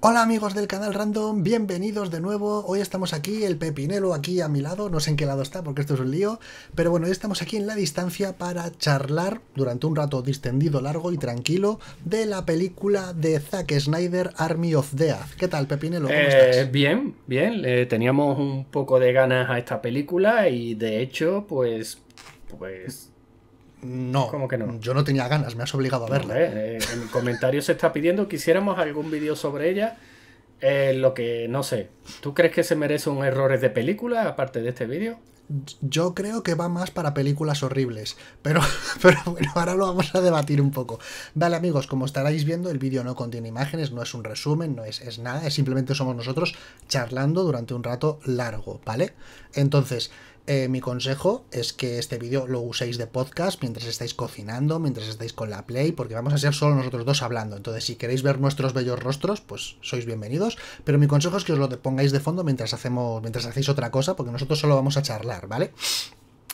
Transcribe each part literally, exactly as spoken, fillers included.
Hola amigos del canal Random, bienvenidos de nuevo. Hoy estamos aquí, el Pepinelo aquí a mi lado, no sé en qué lado está porque esto es un lío, pero bueno, hoy estamos aquí en la distancia para charlar durante un rato distendido, largo y tranquilo de la película de Zack Snyder, Army of the Dead. ¿Qué tal, Pepinelo? ¿Cómo eh, estás? Bien, bien, eh, teníamos un poco de ganas a esta película y de hecho, pues... pues... No, ¿cómo que no? Yo no tenía ganas, me has obligado a verla. Eh, eh, en el comentario se está pidiendo que hiciéramos algún vídeo sobre ella. Eh, lo que no sé, ¿tú crees que se merece un errores de película aparte de este vídeo? Yo creo que va más para películas horribles, pero, pero bueno, ahora lo vamos a debatir un poco. Vale amigos, como estaréis viendo, el vídeo no contiene imágenes, no es un resumen, no es, es nada, es simplemente somos nosotros charlando durante un rato largo, ¿vale? Entonces, eh, mi consejo es que este vídeo lo uséis de podcast mientras estáis cocinando, mientras estáis con la Play, porque vamos a ser solo nosotros dos hablando. Entonces, si queréis ver nuestros bellos rostros, pues sois bienvenidos, pero mi consejo es que os lo pongáis de fondo mientras, hacemos, mientras hacéis otra cosa, porque nosotros solo vamos a charlar, ¿vale?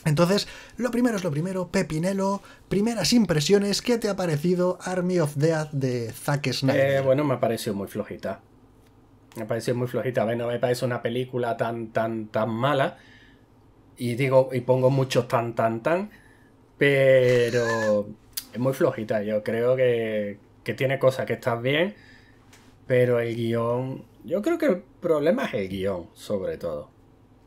Entonces, lo primero es lo primero, Pepinelo, primeras impresiones, ¿qué te ha parecido Army of the Dead de Zack Snyder? Eh, bueno, me ha parecido muy flojita. Me ha parecido muy flojita, a ver, no me parece una película tan, tan, tan mala. Y digo, y pongo muchos tan, tan, tan, pero es muy flojita. Yo creo que, que tiene cosas que están bien, pero el guión, yo creo que el problema es el guión, sobre todo.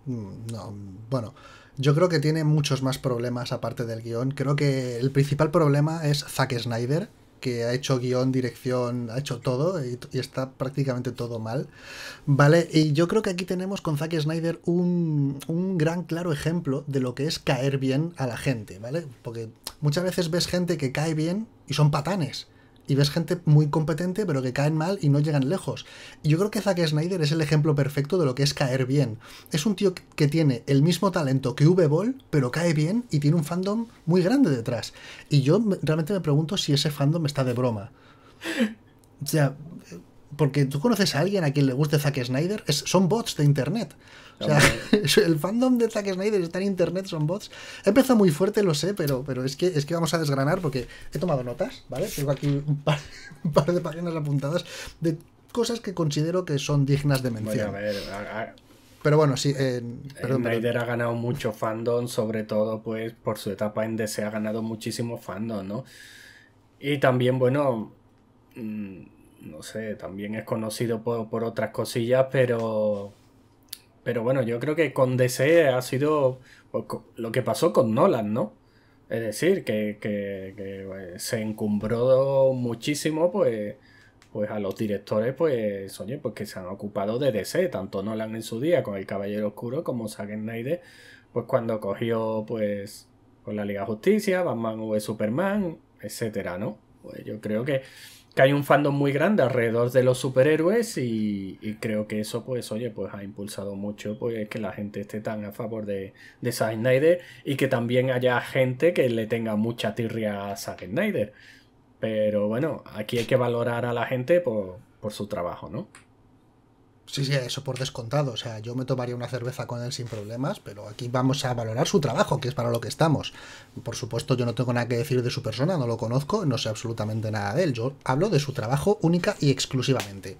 No, bueno, yo creo que tiene muchos más problemas aparte del guión. Creo que el principal problema es Zack Snyder, que ha hecho guión, dirección, ha hecho todo y, y está prácticamente todo mal, ¿vale? Y yo creo que aquí tenemos con Zack Snyder un, un gran claro ejemplo de lo que es caer bien a la gente, ¿vale? Porque muchas veces ves gente que cae bien y son patanes. Y ves gente muy competente, pero que caen mal y no llegan lejos. Y yo creo que Zack Snyder es el ejemplo perfecto de lo que es caer bien. Es un tío que tiene el mismo talento que V-Ball, pero cae bien y tiene un fandom muy grande detrás. Y yo realmente me pregunto si ese fandom está de broma. O sea, porque tú conoces a alguien a quien le guste Zack Snyder, es, son bots de internet. O sea, el fandom de Zack Snyder está en internet, son bots. He empezado muy fuerte, lo sé, pero, pero es, que, es que vamos a desgranar porque he tomado notas, ¿vale? Tengo aquí un par, un par de páginas apuntadas de cosas que considero que son dignas de mención. Voy a ver, a, a... Pero bueno, sí. Eh, perdón, Snyder perdón. ha ganado mucho fandom, sobre todo pues por su etapa en D C ha ganado muchísimo fandom, ¿no? Y también, bueno, no sé, también es conocido por, por otras cosillas, pero... Pero bueno, yo creo que con D C ha sido lo que pasó con Nolan, ¿no? Es decir, que, que, que se encumbró muchísimo pues, pues a los directores pues, oye, pues que se han ocupado de D C, tanto Nolan en su día con El Caballero Oscuro como Zack Snyder, pues cuando cogió pues con la Liga de Justicia, Batman V Superman, etcétera, ¿no? Pues yo creo que... que hay un fandom muy grande alrededor de los superhéroes y, y creo que eso pues oye pues ha impulsado mucho pues que la gente esté tan a favor de, de Zack Snyder y que también haya gente que le tenga mucha tirria a Zack Snyder, pero bueno, aquí hay que valorar a la gente por, por su trabajo, ¿no? Sí, sí, eso por descontado, o sea, yo me tomaría una cerveza con él sin problemas, pero aquí vamos a valorar su trabajo, que es para lo que estamos. Por supuesto, yo no tengo nada que decir de su persona, no lo conozco, no sé absolutamente nada de él, yo hablo de su trabajo única y exclusivamente.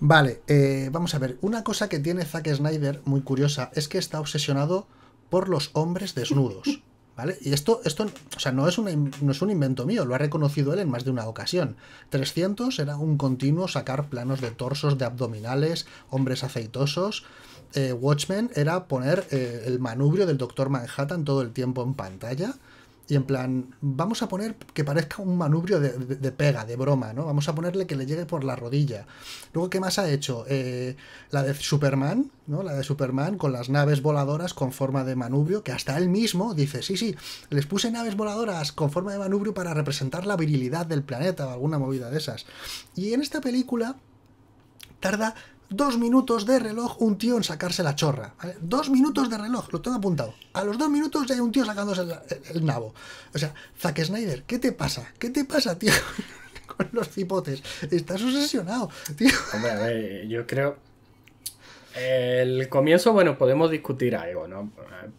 Vale, eh, vamos a ver, una cosa que tiene Zack Snyder, muy curiosa, es que está obsesionado por los hombres desnudos. ¿Vale? Y esto, esto o sea, no, es una, no es un invento mío, lo ha reconocido él en más de una ocasión. trescientos era un continuo sacar planos de torsos, de abdominales, hombres aceitosos. Eh, Watchmen era poner eh, el manubrio del doctor Manhattan todo el tiempo en pantalla. Y en plan, vamos a poner que parezca un manubrio de, de, de pega, de broma, ¿no? Vamos a ponerle que le llegue por la rodilla. Luego, ¿qué más ha hecho? Eh, la de Superman, ¿no? La de Superman con las naves voladoras con forma de manubrio, que hasta él mismo dice, sí, sí, les puse naves voladoras con forma de manubrio para representar la virilidad del planeta o alguna movida de esas. Y en esta película tarda dos minutos de reloj un tío en sacarse la chorra, ¿vale? Dos minutos de reloj, lo tengo apuntado. A los dos minutos ya hay un tío sacándose el, el, el nabo. O sea, Zack Snyder, ¿qué te pasa? ¿Qué te pasa, tío? Con los cipotes. Estás obsesionado, tío. Hombre, a ver, yo creo... El comienzo, bueno, podemos discutir algo, ¿no?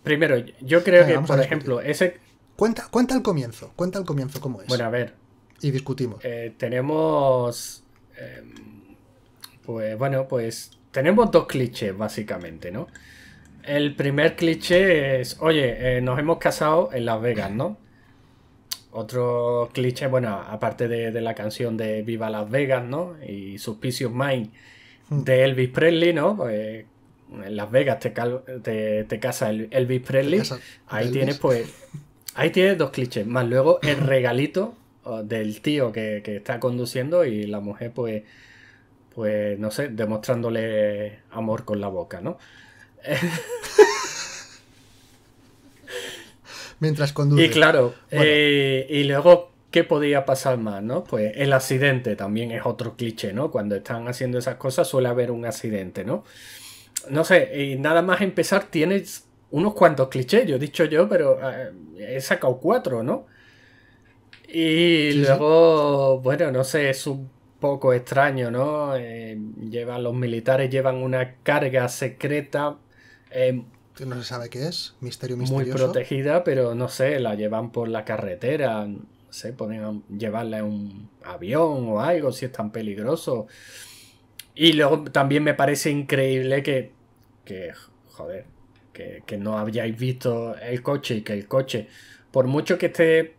Primero, yo creo Venga, que, por ejemplo, ese... Cuenta, cuenta el comienzo, cuenta el comienzo cómo es. Bueno, a ver. Y discutimos. Eh, tenemos... Eh... Pues bueno, pues tenemos dos clichés básicamente, ¿no? El primer cliché es, oye, eh, nos hemos casado en Las Vegas, ¿no? Otro cliché, bueno, aparte de, de la canción de Viva Las Vegas, ¿no? Y Suspicious Mind de Elvis Presley, ¿no? Pues, en Las Vegas te, cal te, te casa Elvis Presley. Casa ahí Elvis. Tienes, pues, ahí tienes dos clichés. Más luego el regalito del tío que, que está conduciendo y la mujer, pues, pues, no sé, demostrándole amor con la boca, ¿no? Mientras conduce. Y claro, bueno. eh, y luego, ¿qué podía pasar más, no? Pues el accidente también es otro cliché, ¿no? Cuando están haciendo esas cosas suele haber un accidente, ¿no? No sé, y nada más empezar tienes unos cuantos clichés, yo he dicho yo, pero eh, he sacado cuatro, ¿no? Y sí, luego, sí. Bueno, no sé, es un poco extraño, ¿no? Eh, llevan, los militares llevan una carga secreta... Eh, no se sabe qué es, misterio misterioso. Muy protegida, pero no sé, la llevan por la carretera, no sé, pueden llevarla en un avión o algo si es tan peligroso. Y luego también me parece increíble que, que joder, que, que no hayáis visto el coche y que el coche, por mucho que esté,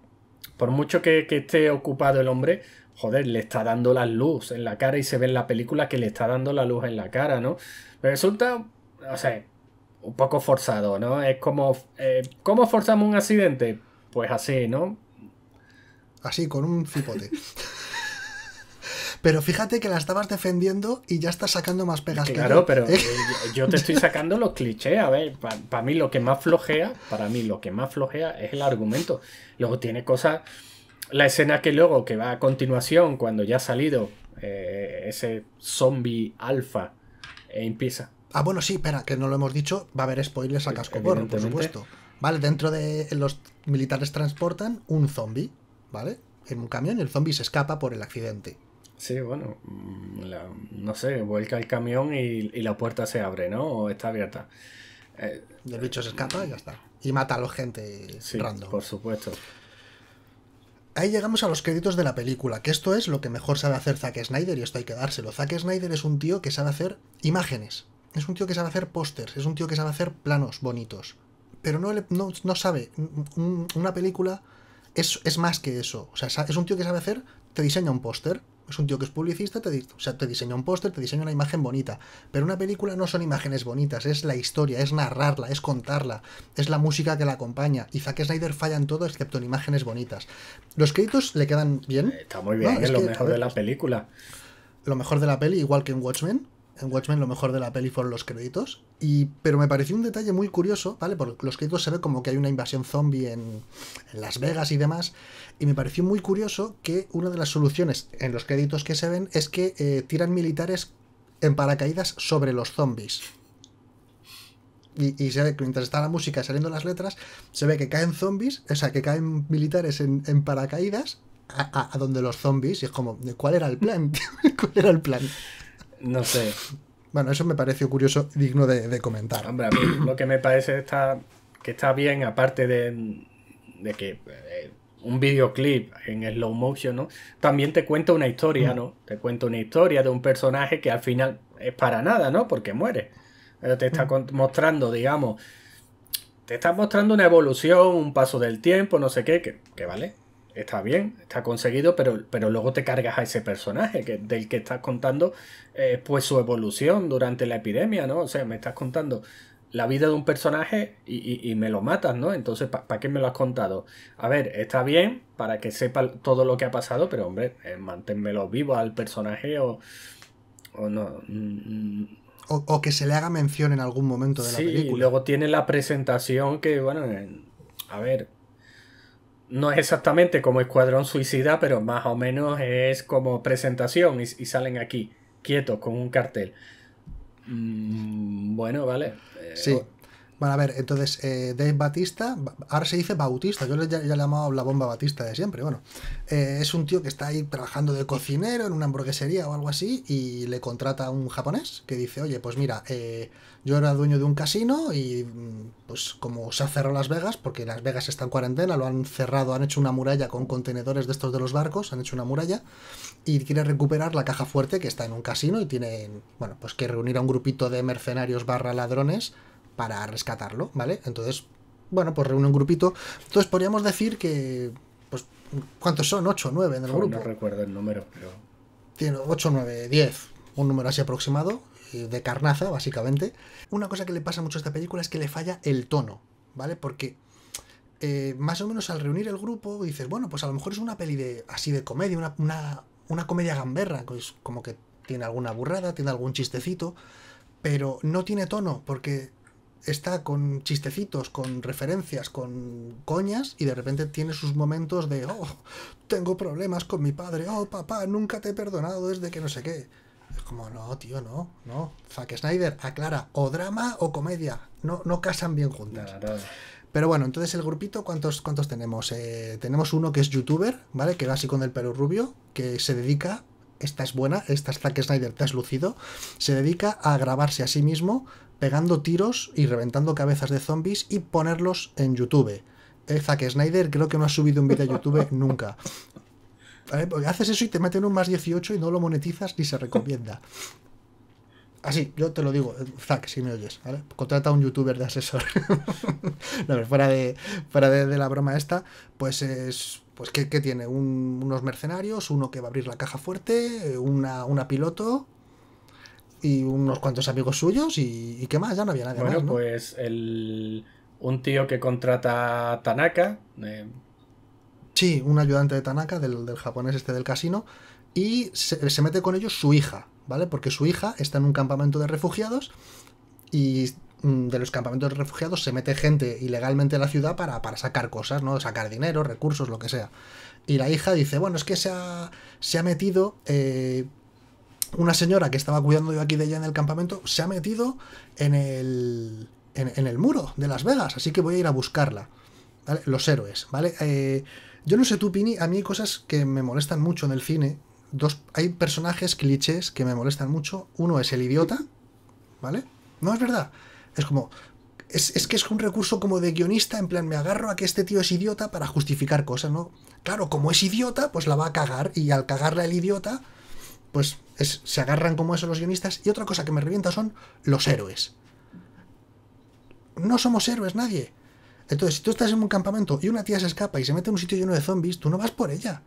por mucho que, que esté ocupado el hombre, joder, le está dando la luz en la cara y se ve en la película que le está dando la luz en la cara, ¿no? Pero resulta, o sea... un poco forzado, ¿no? Es como... Eh, ¿cómo forzamos un accidente? Pues así, ¿no? Así, con un cipote. Pero fíjate que la estabas defendiendo y ya estás sacando más pegas. Claro, que yo, pero ¿eh? yo te estoy sacando los clichés. A ver, para pa mí lo que más flojea, para mí lo que más flojea es el argumento. Luego tiene cosas... La escena que luego, que va a continuación, cuando ya ha salido eh, ese zombie alfa, eh, empieza... Ah, bueno, sí, espera, que no lo hemos dicho, va a haber spoilers a cascoporro, por supuesto. Vale, dentro de los militares transportan un zombie, ¿vale? En un camión, el zombie se escapa por el accidente. Sí, bueno, la, no sé, vuelca el camión y, y la puerta se abre, ¿no? O está abierta. Eh, el bicho se escapa y ya está. Y mata a la gente sí, random. Por supuesto. Ahí llegamos a los créditos de la película, que esto es lo que mejor sabe hacer Zack Snyder y esto hay que dárselo. Zack Snyder es un tío que sabe hacer imágenes. Es un tío que sabe hacer pósters, es un tío que sabe hacer planos bonitos. Pero no, no, no sabe, una película es, es más que eso. O sea, es un tío que sabe hacer, te diseña un póster. Es un tío que es publicista, te, o sea, te diseña un póster, te diseña una imagen bonita. Pero una película no son imágenes bonitas, es la historia, es narrarla, es contarla, es la música que la acompaña. Y Zack Snyder falla en todo excepto en imágenes bonitas. Los créditos le quedan bien. Está muy bien, no, es, es lo que, mejor ver, de la película. Lo mejor de la peli, igual que en Watchmen. En Watchmen lo mejor de la peli fueron los créditos. Y, pero me pareció un detalle muy curioso, ¿vale? Porque los créditos se ve como que hay una invasión zombie en, en Las Vegas y demás. Y me pareció muy curioso que una de las soluciones en los créditos que se ven es que eh, tiran militares en paracaídas sobre los zombies. Y, y se ve que mientras está la música saliendo las letras, se ve que caen zombies, o sea, que caen militares en, en paracaídas a, a, a donde los zombies. Y es como, ¿cuál era el plan? ¿Cuál era el plan? No sé. Bueno, eso me pareció curioso, digno de, de comentar. Hombre, a mí lo que me parece está, que está bien, aparte de, de que eh, un videoclip en slow motion, ¿no? También te cuenta una historia, ¿no? Te cuenta una historia de un personaje que al final es para nada, ¿no? Porque muere. Pero te está mostrando, digamos, te está mostrando una evolución, un paso del tiempo, no sé qué, que, que vale. Está bien, está conseguido, pero, pero luego te cargas a ese personaje que, del que estás contando eh, pues su evolución durante la epidemia, ¿no? O sea, me estás contando la vida de un personaje y, y, y me lo matas, ¿no? Entonces, ¿para pa qué me lo has contado? A ver, está bien para que sepa todo lo que ha pasado, pero hombre, eh, manténmelo vivo al personaje o, o no... Mm, o, o que se le haga mención en algún momento de sí, la película. Sí, luego tiene la presentación que, bueno, eh, a ver... No es exactamente como Escuadrón Suicida, pero más o menos es como presentación y, y salen aquí, quietos, con un cartel. Mm, bueno, vale. Eh, sí. Bueno, a ver, entonces, eh, Dave Bautista, ahora se dice Bautista, yo ya, ya le he llamado la bomba Bautista de siempre, bueno, eh, es un tío que está ahí trabajando de cocinero en una hamburguesería o algo así, y le contrata a un japonés que dice, oye, pues mira, eh, yo era dueño de un casino y pues como se ha cerrado Las Vegas, porque Las Vegas está en cuarentena, lo han cerrado, han hecho una muralla con contenedores de estos de los barcos, han hecho una muralla, y quiere recuperar la caja fuerte que está en un casino y tiene, bueno, pues que reunir a un grupito de mercenarios barra ladrones para rescatarlo, ¿vale? Entonces, bueno, pues reúne un grupito. Entonces podríamos decir que, pues, ¿cuántos son? ¿ocho o nueve en el grupo? No recuerdo el número, pero... Tiene ocho, nueve, diez, un número así aproximado, de carnaza, básicamente. Una cosa que le pasa mucho a esta película es que le falla el tono, ¿vale? Porque eh, más o menos al reunir el grupo dices, bueno, pues a lo mejor es una peli de así de comedia, una, una, una comedia gamberra, pues, como que tiene alguna burrada, tiene algún chistecito, pero no tiene tono, porque... está con chistecitos, con referencias, con coñas, y de repente tiene sus momentos de, oh, tengo problemas con mi padre, oh, papá, nunca te he perdonado desde que no sé qué. Es como, no, tío, no, no. Zack Snyder aclara, o drama o comedia, no, no casan bien juntas. Nada, nada. Pero bueno, entonces el grupito, ¿cuántos, cuántos tenemos? Eh, tenemos uno que es youtuber, ¿vale? Que va así con el pelo rubio, que se dedica... esta es buena, esta es Zack Snyder, te has lucido, se dedica a grabarse a sí mismo pegando tiros y reventando cabezas de zombies y ponerlos en YouTube. El Zack Snyder creo que no ha subido un vídeo a YouTube nunca. ¿Vale? Porque haces eso y te meten un más dieciocho y no lo monetizas ni se recomienda. Así, yo te lo digo, Zack, si me oyes, ¿vale? Contrata a un youtuber de asesor. No, fuera de, fuera de, de la broma esta, pues es... Pues que, que tiene un, unos mercenarios, uno que va a abrir la caja fuerte, una, una piloto y unos cuantos amigos suyos y, y qué más, ya no había nadie bueno, más. Bueno, pues ¿no? el, un tío que contrata a Tanaka. Eh. Sí, un ayudante de Tanaka, del, del japonés este del casino, y se, se mete con ellos su hija, ¿vale? Porque su hija está en un campamento de refugiados y... de los campamentos de refugiados se mete gente ilegalmente a la ciudad para, para sacar cosas, ¿no? Sacar dinero, recursos, lo que sea. Y la hija dice, bueno, es que se ha, se ha metido eh, una señora que estaba cuidando yo aquí de ella en el campamento, se ha metido en el, en, en el muro de Las Vegas, así que voy a ir a buscarla. ¿Vale? Los héroes, ¿vale? Eh, yo no sé tú, Pini, a mí hay cosas que me molestan mucho en el cine. Dos, hay personajes clichés que me molestan mucho. Uno es el idiota, ¿vale? No es verdad. Es como, es, es que es un recurso como de guionista, en plan, me agarro a que este tío es idiota para justificar cosas, ¿no? Claro, como es idiota, pues la va a cagar, y al cagarla el idiota, pues es, se agarran como eso los guionistas. Y otra cosa que me revienta son los héroes. No somos héroes, nadie. Entonces, si tú estás en un campamento y una tía se escapa y se mete en un sitio lleno de zombies, tú no vas por ella,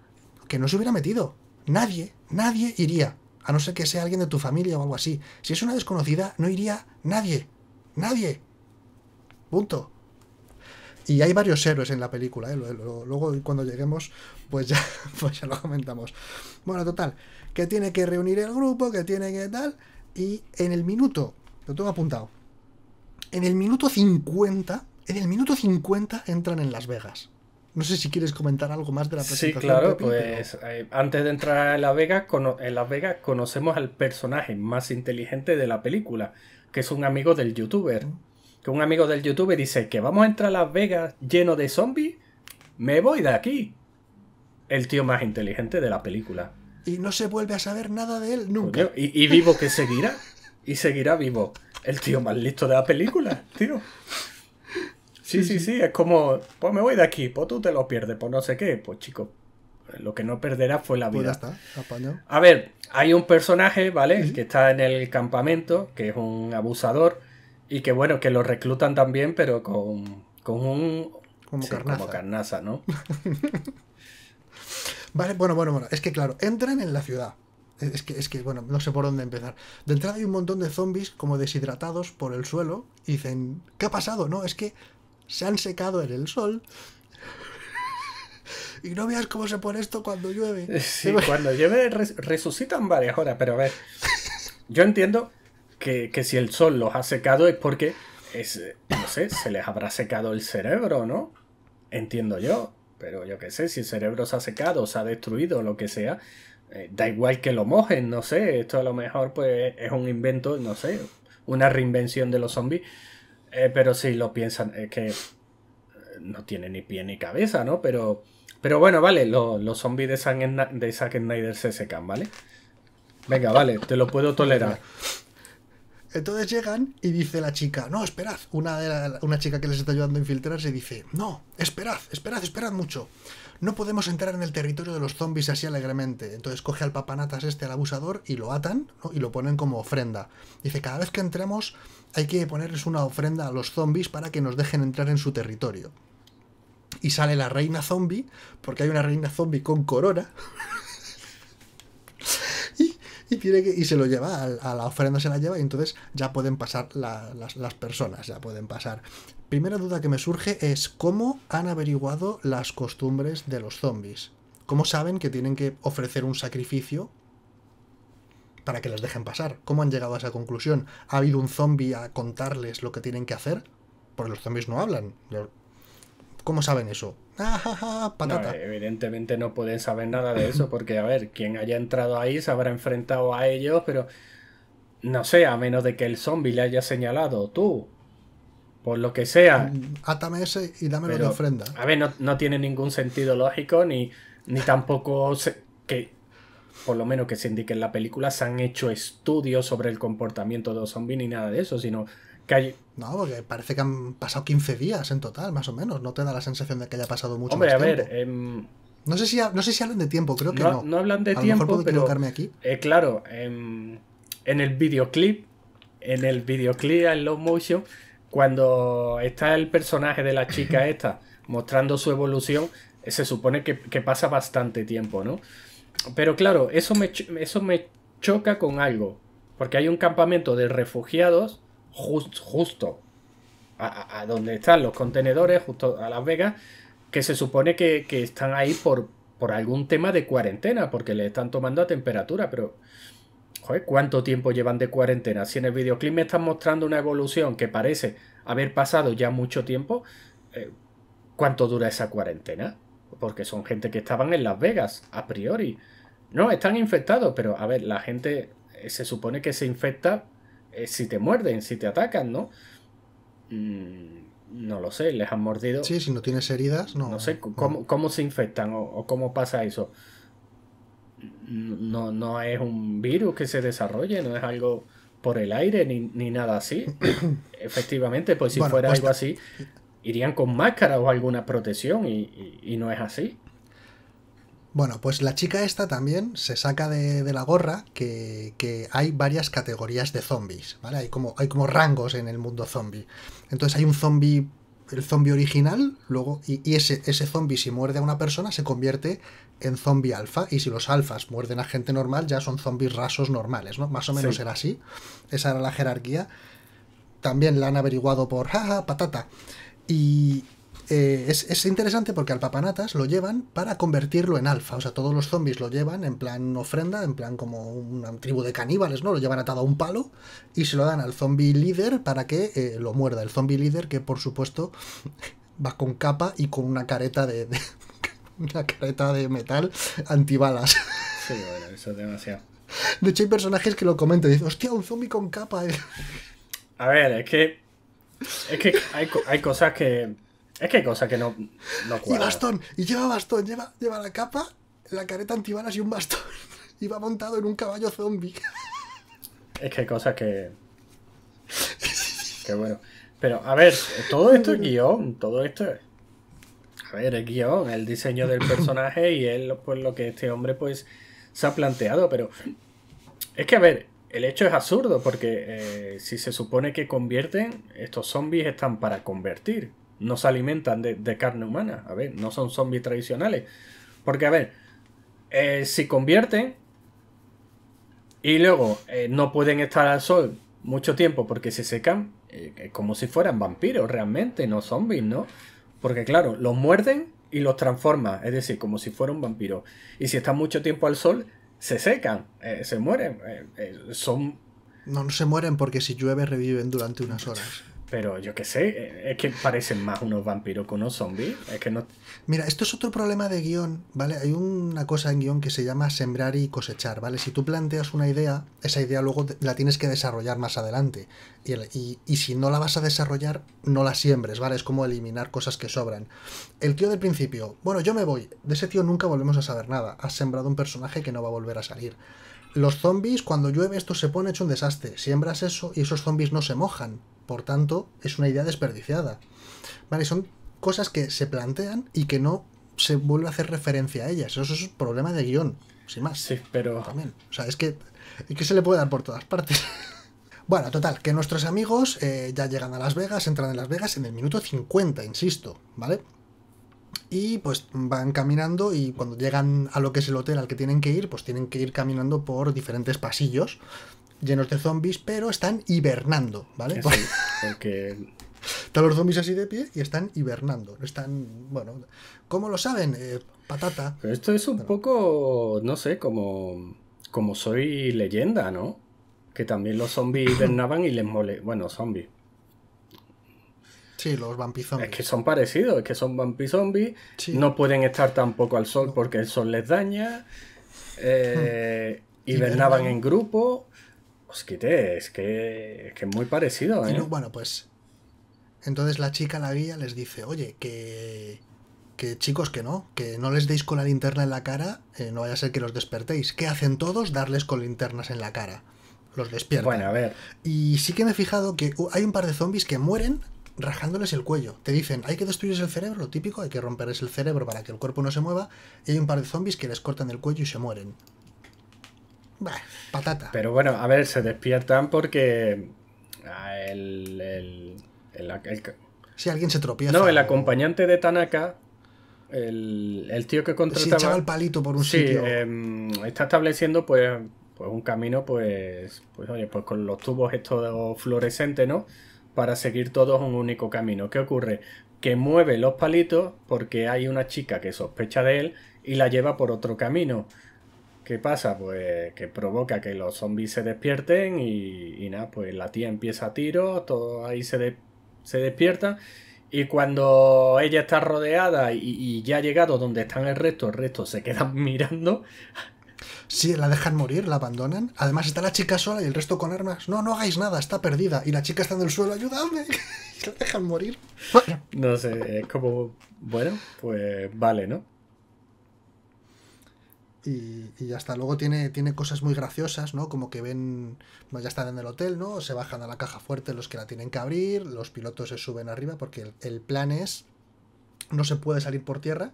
que no se hubiera metido. Nadie, nadie iría, a no ser que sea alguien de tu familia o algo así. Si es una desconocida, no iría nadie. Nadie. Punto. Y hay varios héroes en la película, ¿eh? Luego cuando lleguemos, pues ya, pues ya lo comentamos. Bueno, total, que tiene que reunir el grupo, que tiene que tal. Y en el minuto, lo tengo apuntado, en el minuto cincuenta, en el minuto cincuenta entran en Las Vegas. No sé si quieres comentar algo más de la presentación. Sí, claro, Pepi, pues pero... eh, antes de entrar a Las Vegas, en Las Vegas conocemos al personaje más inteligente de la película, que es un amigo del youtuber. Que un amigo del youtuber dice que vamos a entrar a Las Vegas lleno de zombies, me voy de aquí. El tío más inteligente de la película. Y no se vuelve a saber nada de él nunca. Coño, y, y vivo que seguirá. Y seguirá vivo. El tío más listo de la película, tío. Sí, sí, sí, es como, pues me voy de aquí, pues tú te lo pierdes, pues no sé qué, pues chico, lo que no perderá fue la vida. Pues ya está, a ver, hay un personaje, ¿vale? ¿Sí? Que está en el campamento, que es un abusador, y que bueno, que lo reclutan también, pero con, con un... Como, sí, carnaza. Como carnaza, ¿no? Vale, bueno, bueno, bueno, es que claro, entran en la ciudad. Es que, es que, bueno, no sé por dónde empezar. De entrada hay un montón de zombies como deshidratados por el suelo, y dicen, ¿qué ha pasado? No, es que... se han secado en el sol. Y no veas cómo se pone esto cuando llueve. Sí, cuando llueve res resucitan varias horas, pero a ver, yo entiendo que, que si el sol los ha secado es porque, es, no sé, se les habrá secado el cerebro, ¿no? Entiendo yo, pero yo qué sé, si el cerebro se ha secado, se ha destruido, lo que sea, eh, da igual que lo mojen, no sé, esto a lo mejor pues es un invento, no sé, una reinvención de los zombies. Eh, pero sí, lo piensan, es que no tiene ni pie ni cabeza, ¿no? Pero, pero bueno, vale, lo, los zombies de Zack, de Zack Snyder se secan, ¿vale? Venga, vale, te lo puedo tolerar. Entonces llegan y dice la chica, no, esperad. Una, de la, una chica que les está ayudando a infiltrarse dice, no, esperad, esperad, esperad mucho. No podemos entrar en el territorio de los zombies así alegremente. Entonces coge al papanatas este, al abusador, y lo atan, ¿no? Y lo ponen como ofrenda. Dice, cada vez que entremos hay que ponerles una ofrenda a los zombies para que nos dejen entrar en su territorio. Y sale la reina zombie, porque hay una reina zombie con corona. Y, tiene que, y se lo lleva, a la ofrenda se la lleva, y entonces ya pueden pasar la, las, las personas, ya pueden pasar. Primera duda que me surge es, ¿cómo han averiguado las costumbres de los zombies? ¿Cómo saben que tienen que ofrecer un sacrificio para que les dejen pasar? ¿Cómo han llegado a esa conclusión? ¿Ha habido un zombie a contarles lo que tienen que hacer? Porque los zombies no hablan. ¿Cómo saben eso? Ah, ja, ja, patata. No, evidentemente no pueden saber nada de eso, porque, a ver, quien haya entrado ahí se habrá enfrentado a ellos, pero no sé, a menos de que el zombie le haya señalado, tú, por lo que sea. Átame ese y dámelo de ofrenda. A ver, no, no tiene ningún sentido lógico, ni, ni tampoco se, que, por lo menos que se indique en la película, se han hecho estudios sobre el comportamiento de los zombies ni nada de eso, sino... Hay... No, porque parece que han pasado quince días en total, más o menos. No te da la sensación de que haya pasado mucho Hombre, más a tiempo. Ver, eh... no, sé si ha... no sé si hablan de tiempo, creo que no. No, no hablan de a tiempo, lo mejor puedo pero... equivocarme aquí. Eh, claro, eh... en el videoclip, en el videoclip en Low Motion, cuando está el personaje de la chica esta mostrando su evolución, eh, se supone que, que pasa bastante tiempo, ¿no? Pero claro, eso me, cho... eso me choca con algo. Porque hay un campamento de refugiados... Just, justo a, a donde están los contenedores, justo a Las Vegas, que se supone que, que están ahí por, por algún tema de cuarentena, porque le están tomando a temperatura, pero joder, ¿cuánto tiempo llevan de cuarentena? Si en el videoclip me están mostrando una evolución que parece haber pasado ya mucho tiempo, eh, ¿cuánto dura esa cuarentena? Porque son gente que estaban en Las Vegas, a priori. No, están infectados, pero a ver, la gente eh, se supone que se infecta si te muerden, si te atacan, ¿no? Mm, no lo sé, les han mordido. Sí, si no tienes heridas, no. No sé cómo, no. cómo se infectan o, o cómo pasa eso. No, no es un virus que se desarrolle, no es algo por el aire ni, ni nada así. Efectivamente, pues si bueno, fuera pues algo así, irían con máscara o alguna protección y, y, y no es así. Bueno, pues la chica esta también se saca de, de la gorra que, que hay varias categorías de zombies, ¿vale? Hay como, hay como rangos en el mundo zombie. Entonces hay un zombie, el zombie original, luego, y, y ese, ese zombie si muerde a una persona se convierte en zombie alfa, y si los alfas muerden a gente normal ya son zombies rasos normales, ¿no? Más o menos sí. Era así, esa era la jerarquía. También la han averiguado por jaja, patata. Y... Eh, es, es interesante porque al papanatas lo llevan para convertirlo en alfa, o sea, todos los zombies lo llevan en plan ofrenda, en plan como una tribu de caníbales, ¿no? Lo llevan atado a un palo y se lo dan al zombie líder para que eh, lo muerda, el zombie líder que por supuesto va con capa y con una careta de, de una careta de metal antibalas. Sí, bueno, eso es demasiado. De hecho hay personajes que lo comentan y dicen, hostia, un zombie con capa. A ver, es que es que hay, hay cosas que Es que hay cosas que no, no cuadran. Y bastón, y lleva bastón, lleva, lleva la capa, la careta antibalas y un bastón. Y va montado en un caballo zombie. Es que hay cosas que... Que bueno. Pero, a ver, todo esto es guión, todo esto es... A ver, es guión, el diseño del personaje y él, pues lo que este hombre, pues, se ha planteado. Pero es que, a ver, el hecho es absurdo porque eh, si se supone que convierten, estos zombies están para convertir. No se alimentan de, de carne humana. A ver, no son zombies tradicionales. Porque, a ver, eh, si convierten y luego eh, no pueden estar al sol mucho tiempo porque se secan, eh, como si fueran vampiros realmente, no zombies, ¿no? Porque, claro, los muerden y los transforman, es decir, como si fuera un vampiro. Y si están mucho tiempo al sol, se secan, eh, se mueren. Eh, eh, son... No, no se mueren porque si llueve reviven durante unas horas. Pero yo qué sé, es que parecen más unos vampiros que unos zombies. Es que no... Mira, esto es otro problema de guión, ¿vale? Hay una cosa en guión que se llama sembrar y cosechar, ¿vale? Si tú planteas una idea, esa idea luego la tienes que desarrollar más adelante. Y, el, y, y si no la vas a desarrollar, no la siembres, ¿vale? Es como eliminar cosas que sobran. El tío del principio, bueno, yo me voy. De ese tío nunca volvemos a saber nada. Has sembrado un personaje que no va a volver a salir. Los zombies, cuando llueve, esto se pone hecho un desastre. Siembras eso y esos zombies no se mojan. Por tanto, es una idea desperdiciada. Vale, son cosas que se plantean y que no se vuelve a hacer referencia a ellas. Eso es un problema de guión, sin más. Sí, pero... También. O sea, es que, es que se le puede dar por todas partes. Bueno, total, que nuestros amigos eh, ya llegan a Las Vegas, entran en Las Vegas en el minuto cincuenta, insisto, ¿vale? Y pues van caminando y cuando llegan a lo que es el hotel al que tienen que ir, pues tienen que ir caminando por diferentes pasillos llenos de zombies, pero están hibernando, ¿vale? Sí, porque... Están los zombies así de pie y están hibernando. Están, bueno, ¿cómo lo saben? Eh, patata. Pero esto es un bueno. poco, no sé, como, como Soy Leyenda, ¿no? Que también los zombies hibernaban y les mole... Bueno, zombies. Sí, los vampizombis. Es que son parecidos, es que son vampizombis. Sí. No pueden estar tampoco al sol porque el sol les daña. Eh, hibernaban en grupo... Osquite, es que es que muy parecido, ¿eh? Y no, bueno, pues entonces la chica, la guía, les dice, oye, que, que chicos, que no, que no les deis con la linterna en la cara, eh, no vaya a ser que los despertéis. ¿Qué hacen todos? Darles con linternas en la cara. Los despiertan. Bueno, a ver. Y sí que me he fijado que hay un par de zombies que mueren rajándoles el cuello. Te dicen, hay que destruirles el cerebro, lo típico, hay que romperles el cerebro para que el cuerpo no se mueva, y hay un par de zombies que les cortan el cuello y se mueren. Bah, patata. Pero bueno, a ver, se despiertan porque el, el, el, el... si alguien se tropieza. No, el acompañante de Tanaka, el, el tío que contrataba, si echaba el palito por un sí, sitio. Eh, está estableciendo pues, pues un camino, pues, pues oye, pues con los tubos estos fluorescentes, ¿no? Para seguir todos un único camino. ¿Qué ocurre? Que mueve los palitos porque hay una chica que sospecha de él y la lleva por otro camino. ¿Qué pasa? Pues que provoca que los zombies se despierten y, y nada, pues la tía empieza a tiros, todo ahí se, de, se despierta y cuando ella está rodeada y, y ya ha llegado donde están el resto, el resto se quedan mirando. Sí, la dejan morir, la abandonan. Además está la chica sola y el resto con armas. No, no hagáis nada, está perdida. Y la chica está en el suelo, ayúdame. Y la dejan morir. Bueno. No sé, es como, bueno, pues vale, ¿no? Y, y ya está, luego tiene, tiene cosas muy graciosas, ¿no? Como que ven, ya están en el hotel, ¿no? Se bajan a la caja fuerte los que la tienen que abrir, los pilotos se suben arriba porque el, el plan es, no se puede salir por tierra,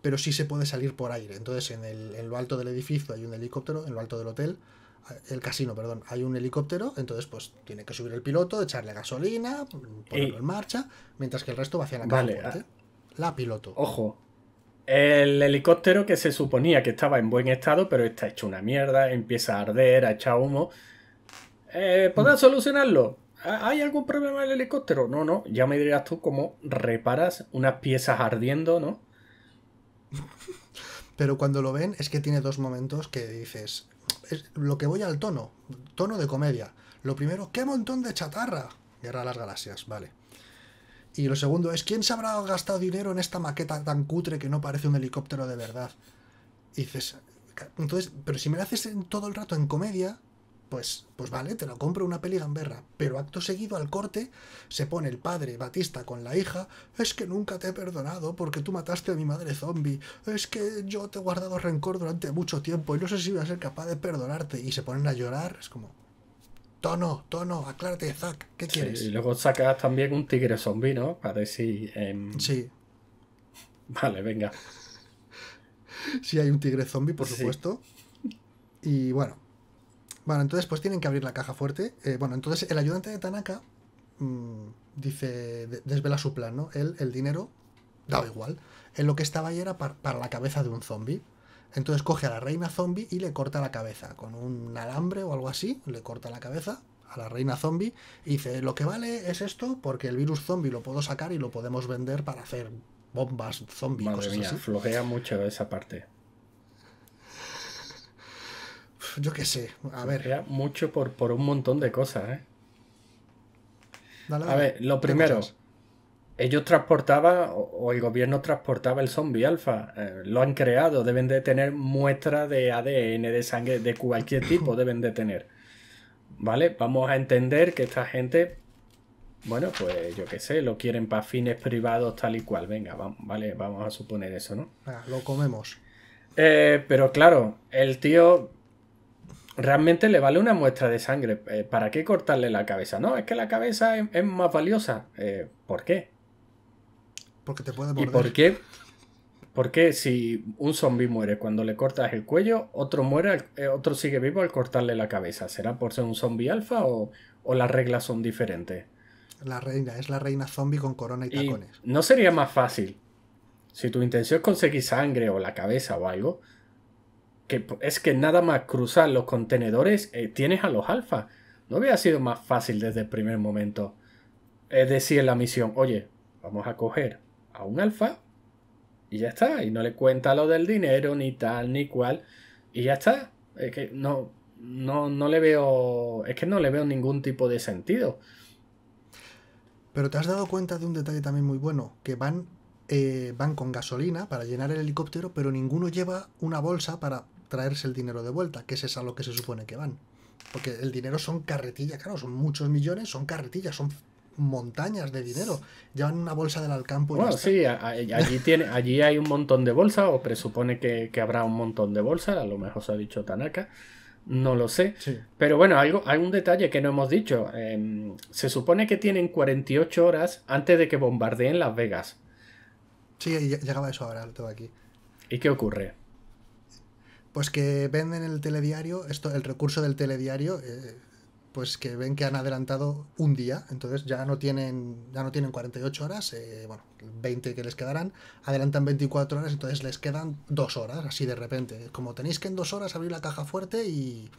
pero sí se puede salir por aire. Entonces en, el, en lo alto del edificio hay un helicóptero, en lo alto del hotel, el casino, perdón, hay un helicóptero, entonces pues tiene que subir el piloto, echarle gasolina, ponerlo y... en marcha, mientras que el resto va hacia la caja vale, fuerte. A... La piloto. Ojo. El helicóptero que se suponía que estaba en buen estado, pero está hecho una mierda, empieza a arder, a echar humo. Eh, ¿Podrás solucionarlo? ¿Hay algún problema en el helicóptero? No, no, ya me dirás tú cómo reparas unas piezas ardiendo, ¿no? Pero cuando lo ven es que tiene dos momentos que dices... Es lo que voy al tono, tono de comedia. Lo primero, ¡qué montón de chatarra! Guerra de las Galaxias, vale. Y lo segundo es, ¿quién se habrá gastado dinero en esta maqueta tan cutre que no parece un helicóptero de verdad? Y dices, entonces, pero si me la haces en todo el rato en comedia, pues, pues vale, te la compro una peli gamberra. Pero acto seguido al corte se pone el padre Bautista con la hija, es que nunca te he perdonado porque tú mataste a mi madre zombie, es que yo te he guardado rencor durante mucho tiempo y no sé si voy a ser capaz de perdonarte. Y se ponen a llorar, es como... Tono, tono, aclárate, Zack, ¿qué quieres? Sí, y luego sacas también un tigre zombie, ¿no? Para decir... Eh... Sí. Vale, venga. Sí, hay un tigre zombie, por sí. supuesto. Y bueno. Bueno, entonces pues tienen que abrir la caja fuerte. Eh, bueno, entonces el ayudante de Tanaka mmm, dice... De, desvela su plan, ¿no? Él, el dinero, daba igual. Él lo que estaba ahí era para, para la cabeza de un zombie. Entonces coge a la reina zombie y le corta la cabeza. Con un alambre o algo así, le corta la cabeza a la reina zombie. Y dice, lo que vale es esto porque el virus zombie lo puedo sacar y lo podemos vender para hacer bombas zombie. Madre cosas mía, así. Flojea mucho esa parte. Yo qué sé, a flojea ver. Mucho por, por un montón de cosas, ¿eh? Dale, dale. A ver, lo primero, ellos transportaban, o el gobierno transportaba el zombie alfa. Eh, lo han creado, deben de tener muestras de A D N, de sangre, de cualquier tipo deben de tener. ¿Vale? Vamos a entender que esta gente, bueno, pues yo qué sé, lo quieren para fines privados tal y cual. Venga, vamos, vale, vamos a suponer eso, ¿no? Ah, lo comemos. Eh, pero claro, el tío... Realmente le vale una muestra de sangre. ¿Para qué cortarle la cabeza? No, es que la cabeza es, es más valiosa. Eh, ¿Por qué? Porque te puede morder. ¿Y por qué? ¿Por qué si un zombi muere cuando le cortas el cuello, otro muere, otro sigue vivo al cortarle la cabeza? ¿Será por ser un zombi alfa o, o las reglas son diferentes? La reina, es la reina zombi con corona y tacones. Y ¿no sería más fácil, si tu intención es conseguir sangre o la cabeza o algo... Que es que nada más cruzar los contenedores eh, tienes a los alfas? ¿No hubiera sido más fácil desde el primer momento eh, decir en la misión, oye, vamos a coger a un alfa y ya está, y no le cuenta lo del dinero ni tal ni cual y ya está? Es que no, no, no le veo, es que no le veo ningún tipo de sentido. Pero te has dado cuenta de un detalle también muy bueno, que van eh, van con gasolina para llenar el helicóptero, pero ninguno lleva una bolsa para traerse el dinero de vuelta, que es a lo que se supone que van. Porque el dinero son carretillas, claro, son muchos millones, son carretillas, son montañas de dinero. Llevan una bolsa del Alcampo. Bueno, sí, a, a, allí, tiene, allí hay un montón de bolsas, o presupone que, que habrá un montón de bolsas, a lo mejor se ha dicho Tanaka, no lo sé. Sí. Pero bueno, algo, hay un detalle que no hemos dicho. Eh, se supone que tienen cuarenta y ocho horas antes de que bombardeen Las Vegas. Sí, llegaba eso ahora, todo aquí. ¿Y qué ocurre? Pues que venden el telediario, esto, el recurso del telediario, eh, pues que ven que han adelantado un día, entonces ya no tienen, ya no tienen cuarenta y ocho horas, eh, bueno, veinte que les quedarán, adelantan veinticuatro horas, entonces les quedan dos horas, así de repente. Como tenéis que en dos horas abrir la caja fuerte y,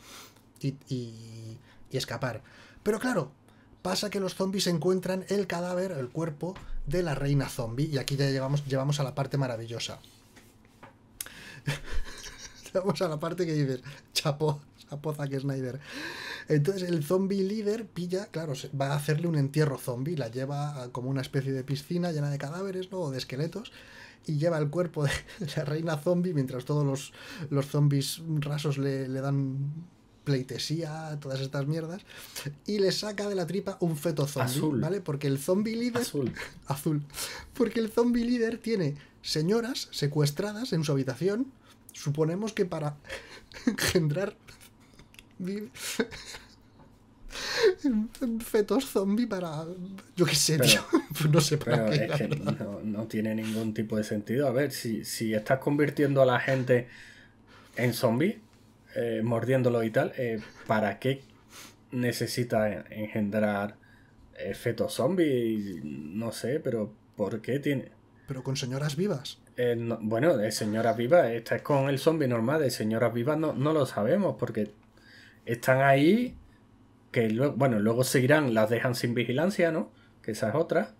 y, y, y escapar. Pero claro, pasa que los zombies encuentran el cadáver, el cuerpo de la reina zombie, y aquí ya llevamos, llevamos a la parte maravillosa. Vamos a la parte que dices, chapó, chapó Zack Snyder. Entonces el zombie líder pilla, claro, va a hacerle un entierro zombie, la lleva a como una especie de piscina llena de cadáveres, ¿no? O de esqueletos, y lleva el cuerpo de la reina zombie, mientras todos los, los zombies rasos le, le dan pleitesía, todas estas mierdas, y le saca de la tripa un feto zombie, azul. ¿Vale? Porque el zombie líder... Azul. Azul. Porque el zombie líder tiene señoras secuestradas en su habitación, suponemos que para engendrar fetos zombie para... Yo qué sé, pero, tío. No sé para qué. Es que no, no tiene ningún tipo de sentido. A ver, si, si estás convirtiendo a la gente en zombie, eh, mordiéndolo y tal, eh, ¿para qué necesita engendrar eh, fetos zombie? No sé, pero ¿por qué tiene...? Pero con señoras vivas. Eh, no, bueno, de señoras vivas, esta es con el zombie normal, de señoras vivas no, no lo sabemos, porque están ahí, que luego, bueno, luego seguirán, las dejan sin vigilancia, ¿no? Que esa es otra.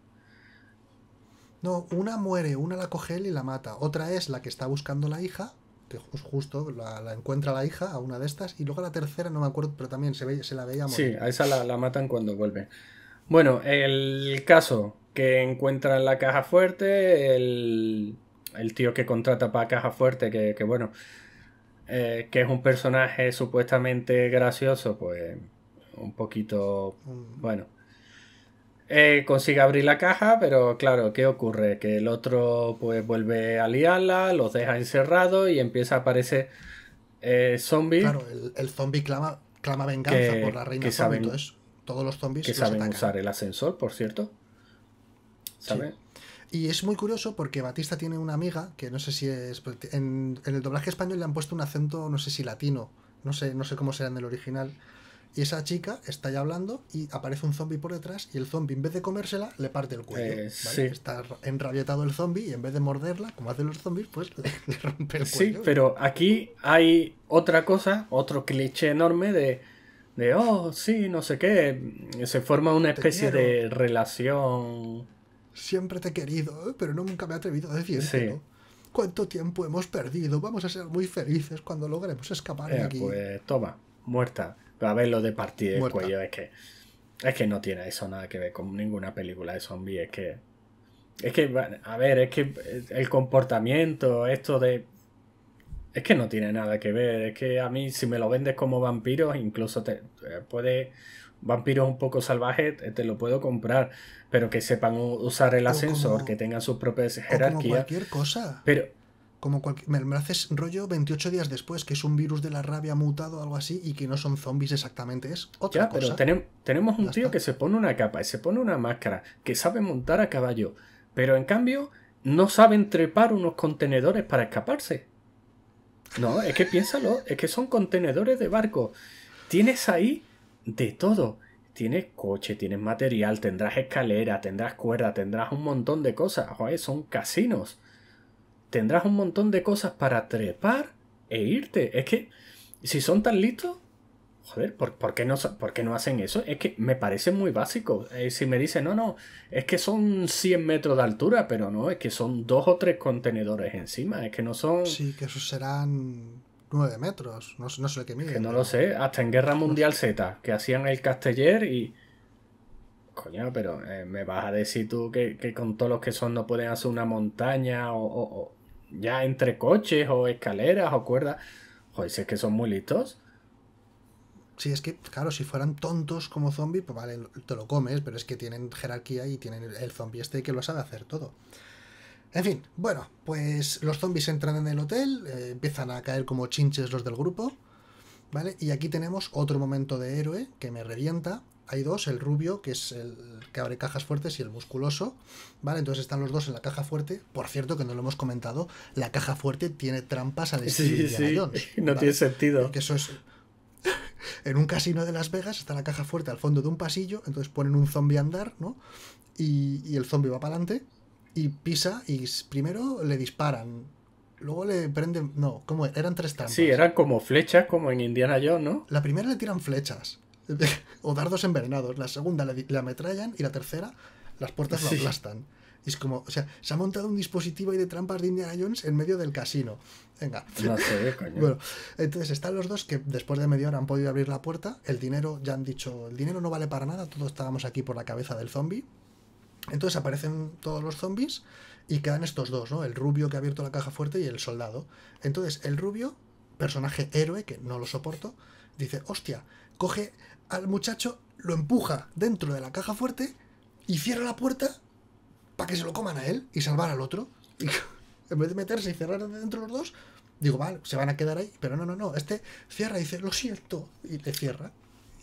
No, una muere, una la coge él y la mata, otra es la que está buscando la hija, que justo la, la encuentra la hija a una de estas, y luego la tercera, no me acuerdo, pero también se, ve, se la veía morir. Sí, a esa la, la matan cuando vuelve. Bueno, el caso... que encuentran la caja fuerte, el, el tío que contrata para caja fuerte, que, que bueno, eh, que es un personaje supuestamente gracioso, pues un poquito, bueno, eh, consigue abrir la caja, pero claro, ¿qué ocurre? Que el otro pues vuelve a liarla, los deja encerrados y empieza a aparecer eh, zombie. Claro, el, el zombie clama, clama venganza que, por la reina zombie, entonces todos los zombies que los saben atacan. Usar el ascensor, por cierto. Sí. Y es muy curioso porque Bautista tiene una amiga que no sé si es... En, en el doblaje español le han puesto un acento, no sé si latino, no sé, no sé cómo será en el original. Y esa chica está ya hablando y aparece un zombie por detrás y el zombie, en vez de comérsela, le parte el cuello. Eh, ¿vale? Sí. Está enrabietado el zombie y en vez de morderla, como hacen los zombies, pues le, le rompe el cuello. Sí, pero aquí hay otra cosa, otro cliché enorme de... de oh, sí, no sé qué. Se forma una especie de relación... Siempre te he querido, pero nunca me he atrevido a decirte, sí. ¿Cuánto tiempo hemos perdido? Vamos a ser muy felices cuando logremos escapar eh, de aquí. Pues toma, muerta. A ver, lo de partir el cuello es que Es que no tiene eso nada que ver con ninguna película de zombie. Es que... Es que, a ver, es que el comportamiento, esto de... Es que no tiene nada que ver. Es que a mí, si me lo vendes como vampiros, incluso te puede... Vampiros un poco salvajes, te lo puedo comprar. Pero que sepan usar el ascensor, como, que tengan sus propias jerarquías. Como cualquier cosa. Pero... Como cualquier, me, me haces rollo veintiocho días después, que es un virus de la rabia mutado o algo así, y que no son zombies exactamente, es otra ya, cosa. Pero tenem, tenemos un ya tío está. que se pone una capa y se pone una máscara, que sabe montar a caballo, pero en cambio no saben trepar unos contenedores para escaparse. No, es que piénsalo, es que son contenedores de barco. Tienes ahí de todo. Tienes coche, tienes material, tendrás escalera, tendrás cuerda, tendrás un montón de cosas. Joder, son casinos. Tendrás un montón de cosas para trepar e irte. Es que, si son tan listos, joder, ¿por, por, qué, no, por qué no hacen eso? Es que me parece muy básico. Eh, si me dicen, no, no, es que son cien metros de altura, pero no, es que son dos o tres contenedores encima. Es que no son... Sí, que esos serán nueve metros. No, no sé lo que miden. Que no pero... lo sé. Hasta en Guerra Mundial Z, que hacían el Casteller y... Coño, pero eh, me vas a decir tú que, que con todos los que son no pueden hacer una montaña o... o, o... ya entre coches o escaleras o cuerdas. Joder, si es que son muy listos. Sí, es que, claro, si fueran tontos como zombies, pues vale, te lo comes, pero es que tienen jerarquía y tienen el zombie este que lo sabe hacer todo. En fin, bueno, pues los zombies entran en el hotel, eh, empiezan a caer como chinches los del grupo, ¿vale? Y aquí tenemos otro momento de héroe que me revienta. Hay dos, el rubio, que es el que abre cajas fuertes, y el musculoso, ¿vale? Entonces están los dos en la caja fuerte. Por cierto, que no lo hemos comentado, la caja fuerte tiene trampas al estilo Indiana sí, sí. Jones. No ¿vale? tiene sentido. Porque eso es... En un casino de Las Vegas está la caja fuerte al fondo de un pasillo, entonces ponen un zombie a andar, ¿no? Y, y el zombie va para adelante y pisa, y primero le disparan, luego le prenden... No, ¿cómo era? Eran tres trampas. Sí, eran como flechas, como en Indiana Jones, ¿no? La primera le tiran flechas. O dardos envenenados, la segunda la ametrallan y la tercera las puertas sí. la aplastan. Y es como, o sea, se ha montado un dispositivo ahí de trampas de Indiana Jones en medio del casino. Venga. No sé, coño. Bueno, entonces están los dos que después de media hora han podido abrir la puerta. El dinero, ya han dicho, el dinero no vale para nada, todos estábamos aquí por la cabeza del zombie. Entonces aparecen todos los zombies y quedan estos dos, ¿no? El rubio que ha abierto la caja fuerte y el soldado. Entonces el rubio, personaje héroe que no lo soporto, dice, hostia, coge al muchacho, lo empuja dentro de la caja fuerte y cierra la puerta para que se lo coman a él y salvar al otro. Y en vez de meterse y cerrar dentro los dos, digo, vale, se van a quedar ahí, pero no, no, no, este cierra y dice, lo siento, y le cierra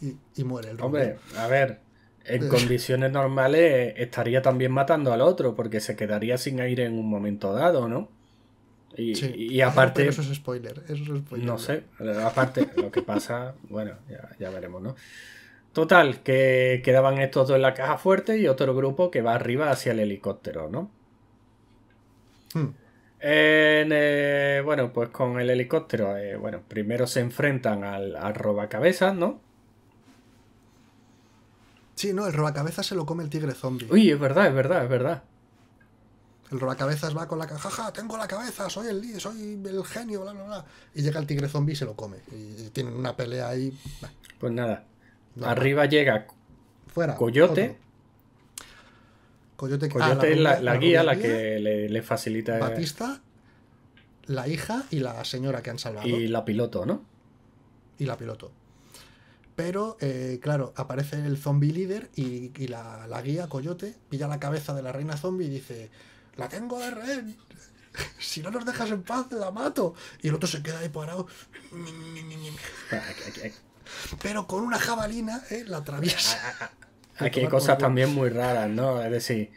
y, y muere el hombre. Hombre, a ver, en condiciones normales estaría también matando al otro porque se quedaría sin aire en un momento dado, ¿no? Y, sí. y aparte... Pero eso es spoiler, eso es spoiler. No sé, aparte, lo que pasa, bueno, ya, ya veremos, ¿no? Total, que quedaban estos dos en la caja fuerte y otro grupo que va arriba hacia el helicóptero, ¿no? Hmm. En, eh, bueno, pues con el helicóptero, eh, bueno, primero se enfrentan al, al robacabezas, ¿no? Sí, no, el robacabezas se lo come el tigre zombie. Uy, es verdad, es verdad, es verdad. El robacabezas va con la caja, ja, tengo la cabeza, soy el soy el genio, bla, bla, bla. Y llega el tigre zombie y se lo come. Y tienen una pelea ahí. Pues nada. No, Arriba no. llega Fuera, Coyote. Otro. Coyote, Coyote ah, es la, la, la guía, la, la que le, le facilita. Bautista, la hija y la señora que han salvado. Y la piloto, ¿no? Y la piloto. Pero, eh, claro, aparece el zombie líder y, y la, la guía, Coyote, pilla la cabeza de la reina zombie y dice... La tengo de rehén. Si no nos dejas en paz, la mato. Y el otro se queda ahí parado. Pero con una jabalina, ¿eh? La atraviesa. Aquí hay cosas también muy raras, ¿no? Es decir,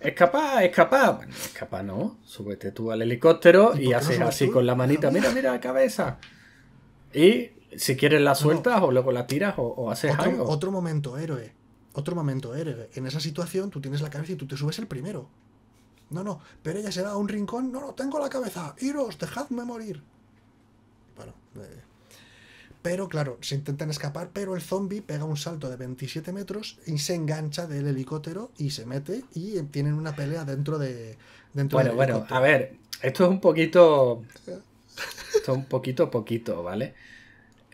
escapá, escapá. Bueno, escapá no. Súbete tú al helicóptero y, y haces no así tú? con la manita. Mira, mira la cabeza. Y si quieres la sueltas no. o luego la tiras o, o haces otro, algo. Otro momento, héroe. Otro momento, héroe. En esa situación tú tienes la cabeza y tú te subes el primero. No, no, pero ella se va a un rincón. No, no, tengo la cabeza. Iros, dejadme morir. Bueno. Eh. Pero claro, se intentan escapar, pero el zombie pega un salto de veintisiete metros y se engancha del helicóptero y se mete y tienen una pelea dentro de... Dentro bueno, del bueno, a ver. Esto es un poquito... Esto es un poquito poquito, ¿vale?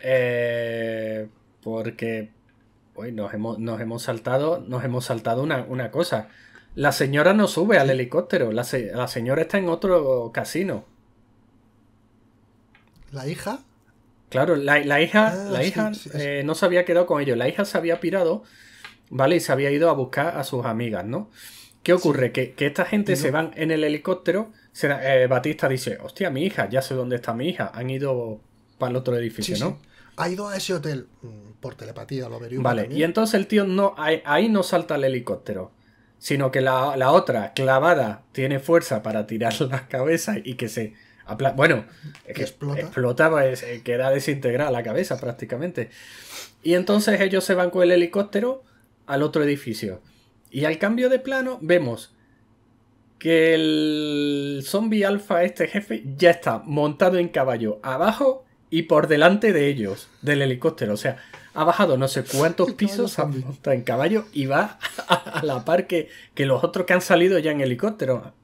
Eh, porque Uy, nos hemos, nos hemos saltado, nos hemos saltado una, una cosa. La señora no sube al helicóptero. La, se, la señora está en otro casino. ¿La hija? Claro, la, la hija, ah, la sí, hija sí, sí. Eh, no se había quedado con ellos. La hija se había pirado, ¿vale? Y se había ido a buscar a sus amigas, ¿no? ¿Qué ocurre? Sí. Que, que esta gente no. se van en el helicóptero. Se, eh, Bautista dice, hostia, mi hija, ya sé dónde está mi hija. Han ido para el otro edificio, sí, ¿no? Sí. Ha ido a ese hotel por telepatía, lo averiguo. Vale, también. Y entonces el tío no, ahí, ahí no salta el helicóptero, sino que la, la otra, clavada, tiene fuerza para tirar la cabeza y que se... Bueno, que explota. Explotaba, pues, queda desintegrada la cabeza prácticamente. Y entonces ellos se van con el helicóptero al otro edificio. Y al cambio de plano vemos que el zombie alfa, este jefe, ya está montado en caballo abajo y por delante de ellos, del helicóptero. O sea, ha bajado no sé cuántos pisos, se ha montado en caballo y va a la par que, que los otros que han salido ya en helicóptero.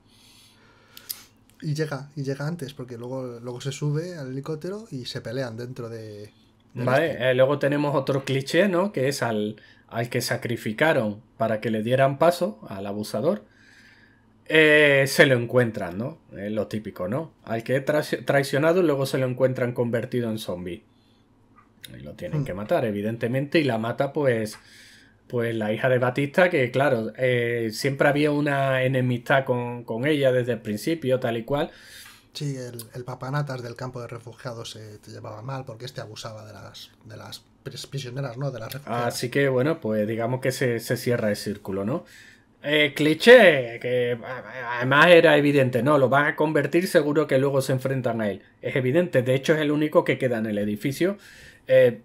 Y llega, y llega antes, porque luego, luego se sube al helicóptero y se pelean dentro de... de vale, este. eh, luego tenemos otro cliché, ¿no? Que es al, al que sacrificaron para que le dieran paso, al abusador, eh, se lo encuentran, ¿no? Es lo típico, ¿no? Al que tra traicionado luego se lo encuentran convertido en zombie. Y lo tienen mm. que matar, evidentemente, y la mata pues... Pues la hija de Bautista, que claro, eh, siempre había una enemistad con, con ella desde el principio, tal y cual. Sí, el, el papanatas del campo de refugiados se te llevaba mal porque este abusaba de las, de las prisioneras, ¿no? De las refugiadas. Así que bueno, pues digamos que se, se cierra el círculo, ¿no? Eh, cliché, que además era evidente, ¿no? Lo van a convertir, seguro que luego se enfrentan a él. Es evidente, de hecho es el único que queda en el edificio. Eh,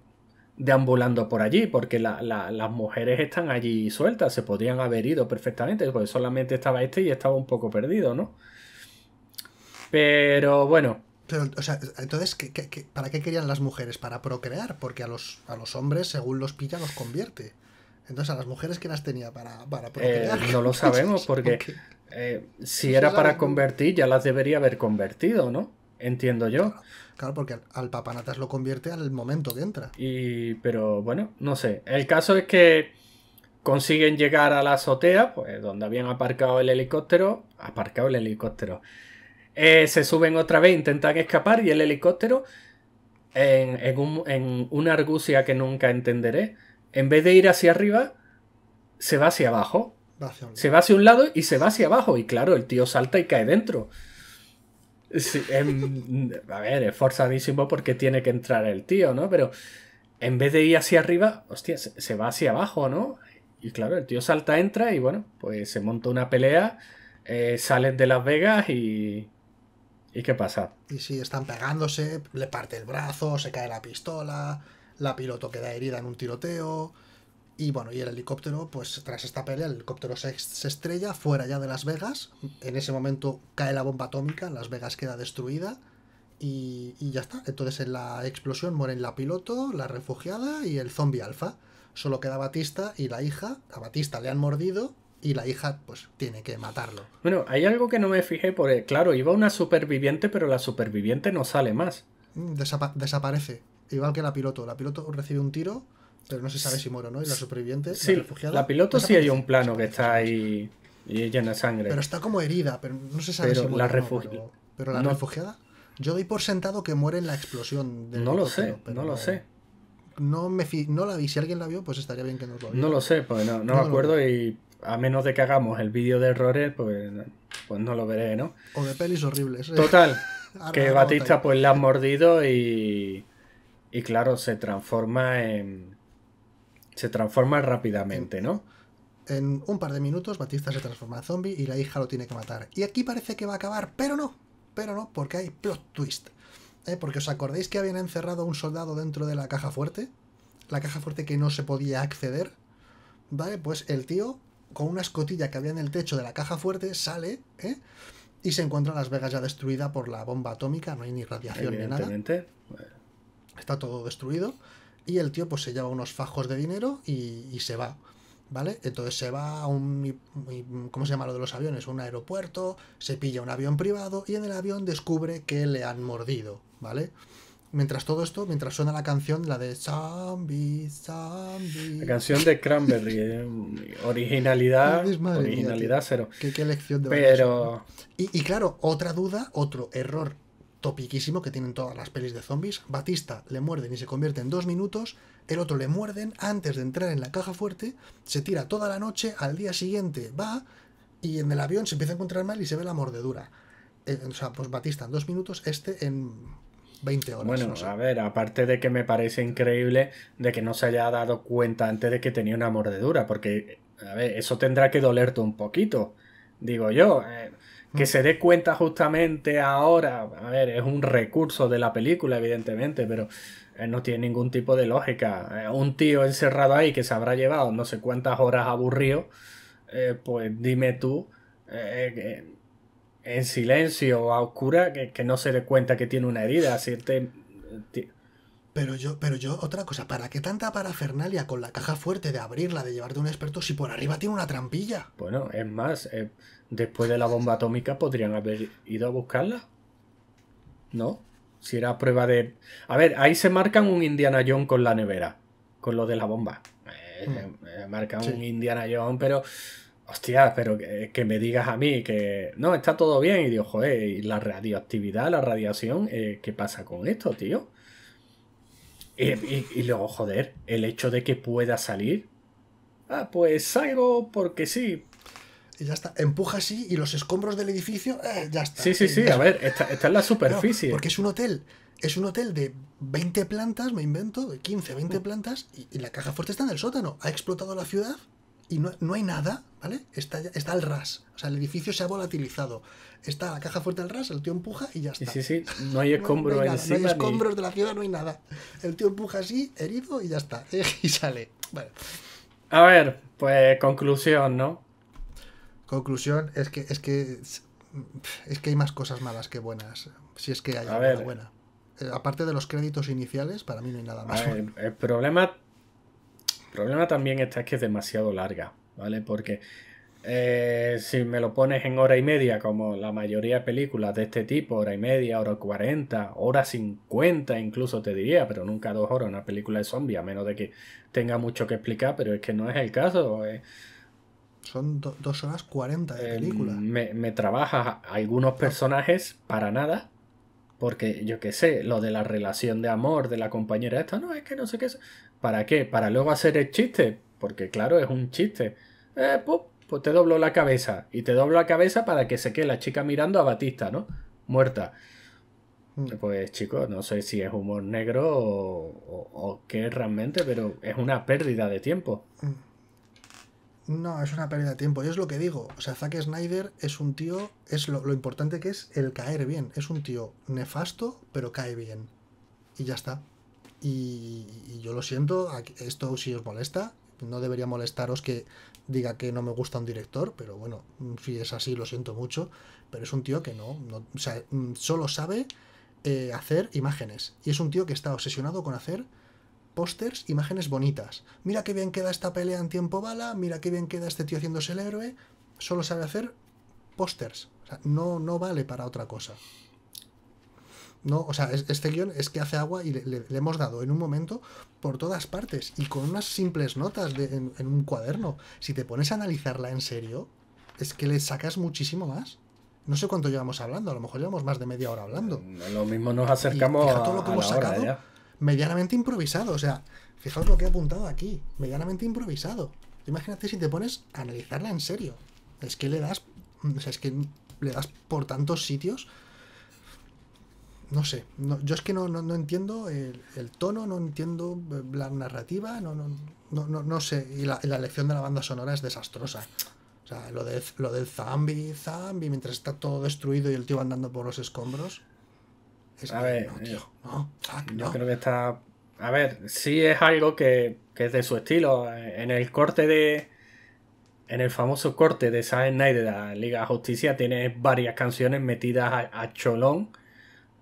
deambulando por allí, porque la, la, las mujeres están allí sueltas, se podrían haber ido perfectamente, porque solamente estaba este y estaba un poco perdido, ¿no? Pero bueno. Pero, o sea, entonces, ¿qué, qué, qué, ¿para qué querían las mujeres? Para procrear, porque a los, a los hombres, según los pilla, los convierte. Entonces, ¿a las mujeres qué las tenía para, para procrear? Eh, no lo sabemos, porque okay. eh, si pues era para la... convertir, ya las debería haber convertido, ¿no? Entiendo yo. Claro, claro, porque al papanatas lo convierte al momento que entra. Y, pero bueno, no sé. El caso es que consiguen llegar a la azotea, pues donde habían aparcado el helicóptero. Aparcado el helicóptero. Eh, se suben otra vez, intentan escapar y el helicóptero, en, en, un, en una argucia que nunca entenderé, en vez de ir hacia arriba, se va hacia abajo. Va hacia un... Se va hacia un lado y se va hacia abajo. Y claro, el tío salta y cae dentro. Sí, em, a ver, es forzadísimo porque tiene que entrar el tío, ¿no? Pero en vez de ir hacia arriba, hostia, se, se va hacia abajo, ¿no? Y claro, el tío salta, entra y bueno, pues se monta una pelea, eh, salen de Las Vegas y... ¿Y qué pasa? Y si están pegándose, le parte el brazo, se cae la pistola, la piloto queda herida en un tiroteo... Y bueno, y el helicóptero, pues tras esta pelea, el helicóptero se, se estrella fuera ya de Las Vegas. En ese momento cae la bomba atómica, Las Vegas queda destruida y, y ya está. Entonces en la explosión mueren la piloto, la refugiada y el zombie alfa. Solo queda Bautista y la hija. A Bautista le han mordido y la hija pues tiene que matarlo. Bueno, hay algo que no me fijé, porque claro, iba una superviviente, pero la superviviente no sale más. Desapa- desaparece, igual que la piloto. La piloto recibe un tiro... Pero no se sabe si muere o no, y la superviviente, sí, la refugiada... la piloto sí hay un plano que está ahí y llena de sangre. Pero está como herida, pero no se sabe pero si muere la refu... o no. Pero, pero la no. refugiada... Yo doy por sentado que muere en la explosión del... No lo sé, pero no lo sé. No me fi... no la vi, si alguien la vio, pues estaría bien que nos lo viera. No lo sé, pues no, no, no me acuerdo y a menos de que hagamos el vídeo de errores, pues, pues no lo veré, ¿no? O de pelis horribles. ¿Eh? Total, que Bautista pues la han mordido y... Y claro, se transforma en... Se transforma rápidamente, ¿no? En un par de minutos Bautista se transforma en zombie y la hija lo tiene que matar. Y aquí parece que va a acabar, pero no. Pero no, porque hay plot twist. ¿Eh? Porque os acordáis que habían encerrado a un soldado dentro de la caja fuerte. La caja fuerte que no se podía acceder. ¿Vale? Pues el tío, con una escotilla que había en el techo de la caja fuerte, sale, ¿eh? Y se encuentra en Las Vegas ya destruida por la bomba atómica. No hay ni radiación ni nada. Está todo destruido. Y el tío pues se lleva unos fajos de dinero y, y se va, ¿vale? Entonces se va a un... ¿Cómo se llama lo de los aviones? Un aeropuerto, se pilla un avión privado y en el avión descubre que le han mordido, ¿vale? mientras todo esto, mientras suena la canción, la de Zombie, Zombie. La canción de Cranberry, eh, originalidad, originalidad mía, cero. Qué, qué elección de Pero... Y, y claro, otra duda, otro error topiquísimo que tienen todas las pelis de zombies. Bautista le muerden y se convierte en dos minutos, el otro le muerden antes de entrar en la caja fuerte, se tira toda la noche, al día siguiente va y en el avión se empieza a encontrar mal y se ve la mordedura. Eh, o sea, pues Bautista en dos minutos, este en... veinte horas. Bueno, no sé. A ver, aparte de que me parece increíble de que no se haya dado cuenta antes de que tenía una mordedura, porque, a ver, eso tendrá que dolerte un poquito, digo yo. Eh, que mm. se dé cuenta justamente ahora, a ver, es un recurso de la película, evidentemente, pero eh, no tiene ningún tipo de lógica. Eh, un tío encerrado ahí que se habrá llevado no sé cuántas horas aburrido, eh, pues dime tú... Eh, eh, en silencio, a oscura, que, que no se dé cuenta que tiene una herida. Si te, te... Pero yo, pero yo, otra cosa, ¿para qué tanta parafernalia con la caja fuerte de abrirla, de llevarte un experto, si por arriba tiene una trampilla? Bueno, es más, eh, después de la bomba atómica podrían haber ido a buscarla, ¿no? Si era prueba de... A ver, ahí se marcan un Indiana Jones con la nevera, con lo de la bomba. Eh, mm. eh, marcan sí. un Indiana Jones, pero... Hostia, pero que, que me digas a mí que no, está todo bien. Y digo, joder, ¿y la radioactividad, la radiación, eh, qué pasa con esto, tío? Y, y, y luego, joder, el hecho de que pueda salir. Ah, pues salgo porque sí. Y ya está, empuja así y los escombros del edificio, eh, ya está. Sí, sí, sí, a ver, está, está en la superficie. No, porque es un hotel, es un hotel de veinte plantas, me invento, de quince, veinte plantas, y, y la caja fuerte está en el sótano. Ha explotado la ciudad. Y no, no hay nada, ¿vale? Está, está al ras. O sea, el edificio se ha volatilizado. Está la caja fuerte al ras, el tío empuja y ya está. Sí, sí, sí. No hay escombros. No, no hay, nada, no hay escombros ni... de la ciudad, no hay nada. El tío empuja así, herido y ya está. Y sale. Vale. A ver, pues conclusión, ¿no? Conclusión es que es que, es que hay más cosas malas que buenas. Si es que hay alguna buena. Aparte de los créditos iniciales, para mí no hay nada más. A ver, el problema... El problema también está es que es demasiado larga, ¿vale? Porque eh, si me lo pones en hora y media, como la mayoría de películas de este tipo, hora y media, hora cuarenta, hora cincuenta incluso te diría, pero nunca dos horas una película de zombies, a menos de que tenga mucho que explicar, pero es que no es el caso. Eh. Son do dos horas cuarenta de película. Eh, me, me trabajas algunos personajes para nada, porque yo qué sé, lo de la relación de amor de la compañera esta, no, es que no sé qué es. ¿Para qué? ¿Para luego hacer el chiste? Porque claro, es un chiste. Eh, pues, pues te doblo la cabeza. Y te doblo la cabeza para que se quede la chica mirando a Bautista, ¿no? Muerta. Pues chicos, no sé si es humor negro o, o, o qué realmente, pero es una pérdida de tiempo. No, es una pérdida de tiempo. Yo es lo que digo. O sea, Zack Snyder es un tío... Es lo, lo importante que es el caer bien. Es un tío nefasto, pero cae bien. Y ya está. Y, y yo lo siento, esto si os molesta, no debería molestaros que diga que no me gusta un director, pero bueno, si es así lo siento mucho, pero es un tío que no, no o sea, solo sabe eh, hacer imágenes, y es un tío que está obsesionado con hacer pósters, imágenes bonitas, mira qué bien queda esta pelea en tiempo bala, mira qué bien queda este tío haciéndose el héroe, solo sabe hacer pósters, o sea, no, no vale para otra cosa. No, o sea, este guión es que hace agua y le, le, le hemos dado en un momento por todas partes y con unas simples notas de, en, en un cuaderno. Si te pones a analizarla en serio, es que le sacas muchísimo más. No sé cuánto llevamos hablando, a lo mejor llevamos más de media hora hablando. Lo mismo nos acercamos a, todo lo que a hemos la hora sacado, ya. Medianamente improvisado, o sea, fijaos lo que he apuntado aquí, medianamente improvisado. Imagínate si te pones a analizarla en serio. Es que le das, o sea, es que le das por tantos sitios... No sé, no, yo es que no, no, no entiendo el, el tono, no entiendo la narrativa, no, no, no, no, no sé. Y la, la elección de la banda sonora es desastrosa. O sea, lo, de, lo del zombie, zombie, mientras está todo destruido y el tío andando por los escombros. Es a que, ver, no, tío, no, fuck, yo no. creo que está... A ver, sí es algo que, que es de su estilo. En el corte de... En el famoso corte de Zack Snyder de la Liga de Justicia tiene varias canciones metidas a, a cholón.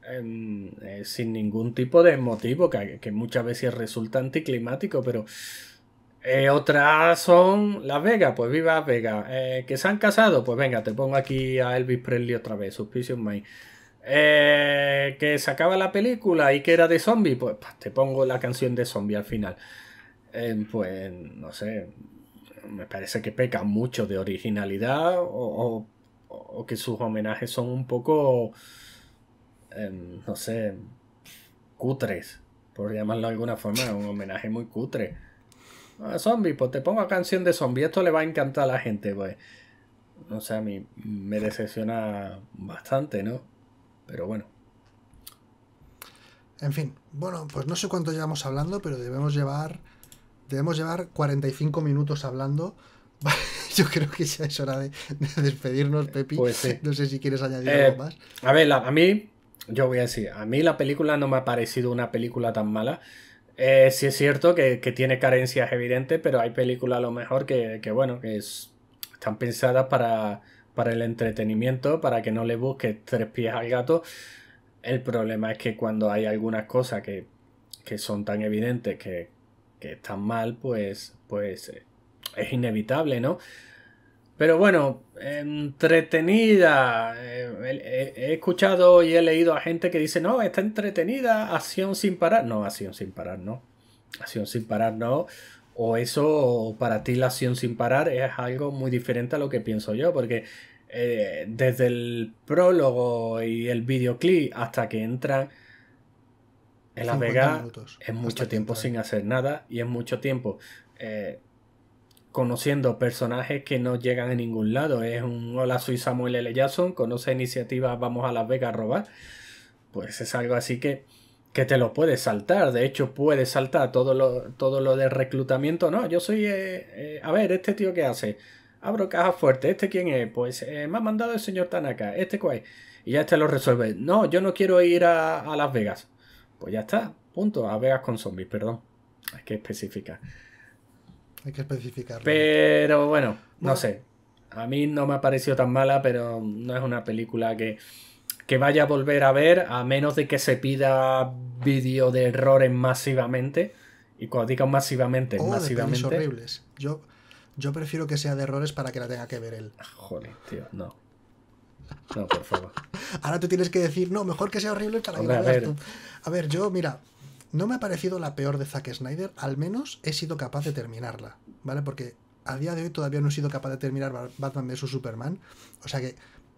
Eh, sin ningún tipo de motivo que, que muchas veces resulta anticlimático, pero eh, otras son Las Vegas, pues viva Las Vegas, eh, que se han casado, pues venga, te pongo aquí a Elvis Presley otra vez, Suspicion Mind, Eh, que se acaba la película y que era de zombie, pues te pongo la canción de zombie al final. Eh, pues no sé, me parece que peca mucho de originalidad o, o, o que sus homenajes son un poco, eh, no sé, cutres, por llamarlo de alguna forma. Un homenaje muy cutre. Ah, zombie, pues te pongo canción de zombie, esto le va a encantar a la gente, pues. No sé, a mí me decepciona bastante, ¿no? Pero bueno. En fin, bueno, pues no sé cuánto llevamos hablando, pero debemos llevar debemos llevar cuarenta y cinco minutos hablando. Yo creo que ya es hora de, de despedirnos, Pepi. Pues sí. No sé si quieres añadir eh, algo más. A ver, la, a mí, yo voy a decir, a mí la película no me ha parecido una película tan mala. Eh, sí es cierto que, que tiene carencias evidentes, pero hay películas a lo mejor que, que bueno, que es, están pensadas para... para el entretenimiento, para que no le busques tres pies al gato. El problema es que cuando hay algunas cosas que, que son tan evidentes que, que están mal, pues, pues es inevitable, ¿no? Pero bueno, entretenida. He escuchado y he leído a gente que dice, no, está entretenida, acción sin parar. No, acción sin parar, no. Acción sin parar, no. O eso, o para ti la acción sin parar es algo muy diferente a lo que pienso yo, porque eh, desde el prólogo y el videoclip hasta que entran en Las Vegas minutos. Es mucho tiempo sin hacer nada y es mucho tiempo eh, conociendo personajes que no llegan a ningún lado. Es un hola, soy Samuel L. Jackson, conoce iniciativas, vamos a Las Vegas a robar. Pues es algo así que que te lo puedes saltar. De hecho, puedes saltar todo lo, todo lo de reclutamiento. No, yo soy... Eh, eh, a ver, ¿este tío qué hace? Abro caja fuerte. ¿Este quién es? Pues eh, me ha mandado el señor Tanaka. ¿Este cuál? Y ya este lo resuelve. No, yo no quiero ir a, a Las Vegas. Pues ya está. Punto. A Vegas con zombies, perdón. Hay que especificar. Hay que especificarlo. Pero bueno, no bueno. sé. A mí no me ha parecido tan mala, pero no es una película que... que vaya a volver a ver, a menos de que se pida vídeo de errores masivamente. Y cuando digo masivamente, oh, masivamente. De pelis horribles. Yo, yo prefiero que sea de errores para que la tenga que ver él. Joder, tío, no. No, por favor. Ahora tú tienes que decir, no, mejor que sea horrible para que la veas tú. A ver, yo, mira, no me ha parecido la peor de Zack Snyder, al menos he sido capaz de terminarla, ¿vale? Porque a día de hoy todavía no he sido capaz de terminar Batman versus Superman. O sea que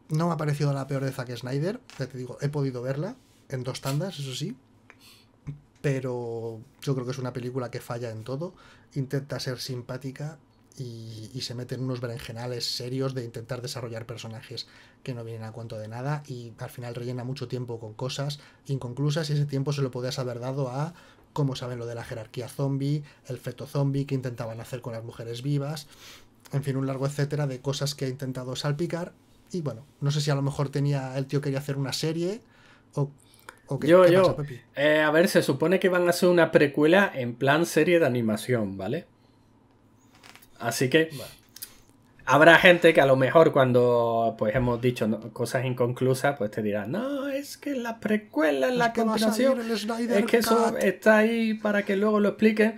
no me ha parecido la peor de Zack Snyder, ya te digo, he podido verla en dos tandas, eso sí, pero yo creo que es una película que falla en todo, intenta ser simpática y, y se mete en unos berenjenales serios de intentar desarrollar personajes que no vienen a cuento de nada y al final rellena mucho tiempo con cosas inconclusas y ese tiempo se lo podías haber dado a, como saben, lo de la jerarquía zombie, el feto zombie que intentaban hacer con las mujeres vivas, en fin, un largo etcétera de cosas que ha intentado salpicar. Y bueno, no sé si a lo mejor tenía el tío quería hacer una serie o, o qué, yo, ¿qué yo. Pasa, Pepi? Eh, a ver, se supone que van a hacer una precuela en plan serie de animación, ¿vale? Así que bueno, habrá gente que a lo mejor cuando pues hemos dicho no, cosas inconclusas, pues te dirán, no, es que la precuela, es la continuación, es que eso Cat. Está ahí para que luego lo expliquen.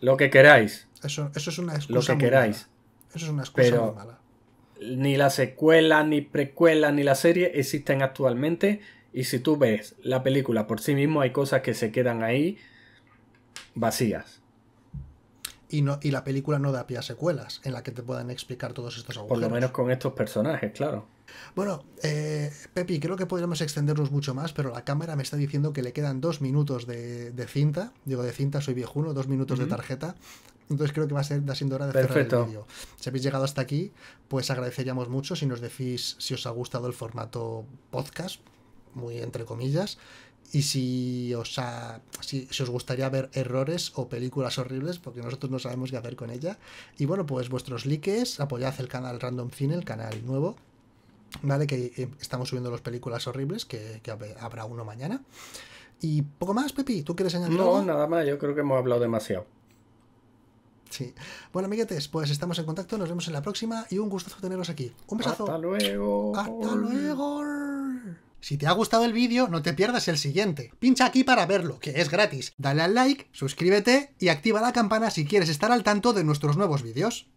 Lo que queráis. Eso, eso es una excusa. Lo que muy queráis. Mala. Eso es una excusa Pero, muy mala. Ni la secuela, ni precuela, ni la serie existen actualmente. Y si tú ves la película por sí mismo, hay cosas que se quedan ahí vacías. Y, no, y la película no da pie a secuelas en la que te puedan explicar todos estos agujeros. Por lo menos con estos personajes, claro. Bueno, eh, Pepi, creo que podríamos extendernos mucho más, pero la cámara me está diciendo que le quedan dos minutos de, de cinta. Digo, de cinta, soy viejuno, dos minutos uh-huh. de tarjeta. Entonces creo que va a ser siendo hora de Perfecto. Cerrar el vídeo. Si habéis llegado hasta aquí, pues agradeceríamos mucho si nos decís si os ha gustado el formato podcast, muy entre comillas, y si os, ha, si, si os gustaría ver errores o películas horribles, porque nosotros no sabemos qué hacer con ella. Y bueno, pues vuestros likes, apoyad el canal Random Cine, el canal nuevo, ¿vale? Que estamos subiendo las películas horribles, que, que habrá uno mañana. Y poco más, Pepi, ¿tú quieres añadir algo? No, nada más, yo creo que hemos hablado demasiado. Sí. Bueno, amiguetes, pues estamos en contacto, nos vemos en la próxima y un gustazo teneros aquí. Un besazo. Hasta luego. Hasta luego. Si te ha gustado el vídeo, no te pierdas el siguiente. Pincha aquí para verlo, que es gratis. Dale al like, suscríbete y activa la campana si quieres estar al tanto de nuestros nuevos vídeos.